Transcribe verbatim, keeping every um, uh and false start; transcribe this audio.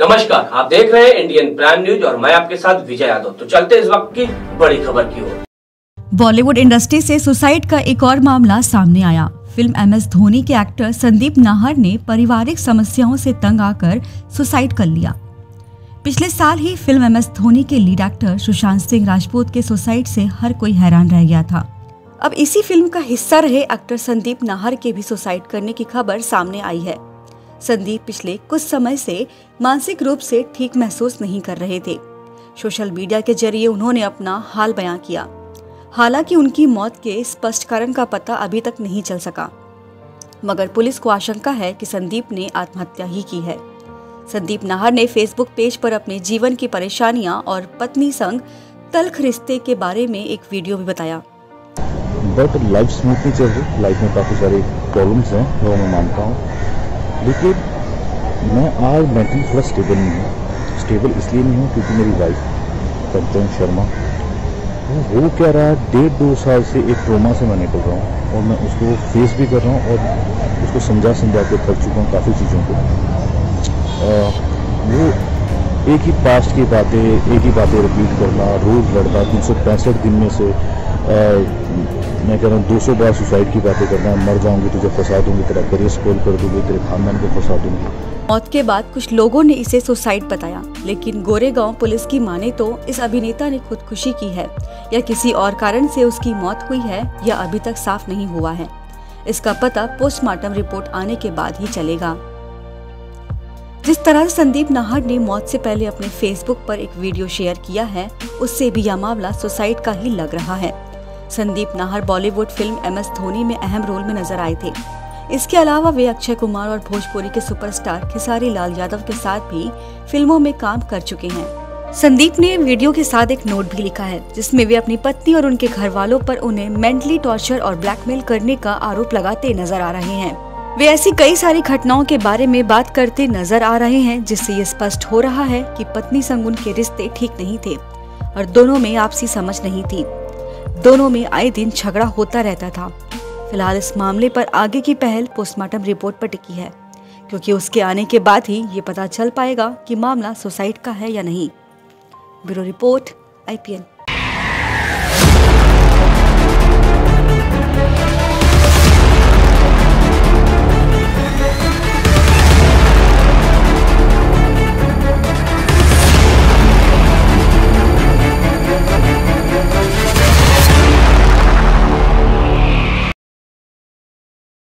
नमस्कार, आप देख रहे हैं इंडियन प्राइम न्यूज और मैं आपके साथ विजय यादव। तो चलते इस वक्त की बड़ी खबर की ओर। बॉलीवुड इंडस्ट्री से सुसाइड का एक और मामला सामने आया। फिल्म एमएस धोनी के एक्टर संदीप नाहर ने पारिवारिक समस्याओं से तंग आकर सुसाइड कर लिया। पिछले साल ही फिल्म एमएस धोनी के लीड एक्टर सुशांत सिंह राजपूत के सुसाइड से हर कोई हैरान रह गया था। अब इसी फिल्म का हिस्सा रहे एक्टर संदीप नाहर के भी सुसाइड करने की खबर सामने आई है। संदीप पिछले कुछ समय से मानसिक रूप से ठीक महसूस नहीं कर रहे थे। सोशल मीडिया के जरिए उन्होंने अपना हाल बयां किया। हालांकि उनकी मौत के स्पष्ट कारण का पता अभी तक नहीं चल सका, मगर पुलिस को आशंका है कि संदीप ने आत्महत्या ही की है। संदीप नाहर ने फेसबुक पेज पर अपने जीवन की परेशानियां और पत्नी संग तल्ख रिश्ते के बारे में एक वीडियो भी बताया। बट लाइफ स्मूथ नहीं चल रही, लाइफ में काफी सारी प्रॉब्लम्स हैं, वो मैं मानता हूँ। लेकिन मैं आज मेंटली थोड़ा स्टेबल नहीं हूँ। स्टेबल इसलिए नहीं हूँ क्योंकि मेरी वाइफ कंचन शर्मा, वो हो क्या रहा है डेढ़ दो साल से एक ट्रोमा से मैं निकल रहा हूँ और मैं उसको फेस भी कर रहा हूँ और उसको समझा समझा के थक चुका हूँ काफ़ी चीज़ों को। आ, वो एक ही पास्ट की बातें एक ही बातें रिपीट करना, रोज लड़ना, तीन सौ पैंसठ दिन में से आ, मैं कह रहा हूँ दो सौ बार सुसाइड की बातें करना, मर जाऊंगी, तुझे फंसा दूंगी, तेरा करियर स्पॉइल कर दूंगी, तेरे खानदान को फंसा दूंगी। मौत के बाद कुछ लोगों ने इसे सुसाइड बताया, लेकिन गोरेगांव पुलिस की माने तो इस अभिनेता ने खुदकुशी की है या किसी और कारण से उसकी मौत हुई है, यह अभी तक साफ नहीं हुआ है। इसका पता पोस्टमार्टम रिपोर्ट आने के बाद ही चलेगा। जिस तरह संदीप नाहर ने मौत से पहले अपने फेसबुक पर एक वीडियो शेयर किया है, उससे भी यह मामला सुसाइड का ही लग रहा है। Sandeep Nahar Bollywood film MS Dhoni में अहम रोल में नजर आए थे। इसके अलावा वे अक्षय कुमार और भोजपुरी के सुपरस्टार खेसारी लाल यादव के साथ भी फिल्मों में काम कर चुके हैं। संदीप ने वीडियो के साथ एक नोट भी लिखा है, जिसमें वे अपनी पत्नी और उनके घर वालों पर उन्हें मेंटली टॉर्चर और ब्लैकमेल करने का आरोप लगाते नजर आ रहे हैं। वे ऐसी कई सारी घटनाओं के बारे में बात करते नजर आ रहे हैं, जिससे ये स्पष्ट हो रहा है कि पत्नी संग उनके रिश्ते ठीक नहीं थे और दोनों में आपसी समझ नहीं थी। दोनों में आए दिन झगड़ा होता रहता था। फिलहाल इस मामले पर आगे की पहल पोस्टमार्टम रिपोर्ट पर टिकी है, क्योंकि उसके आने के बाद ही ये पता चल पाएगा कि मामला सुसाइड का है या नहीं। Bureau report I P N.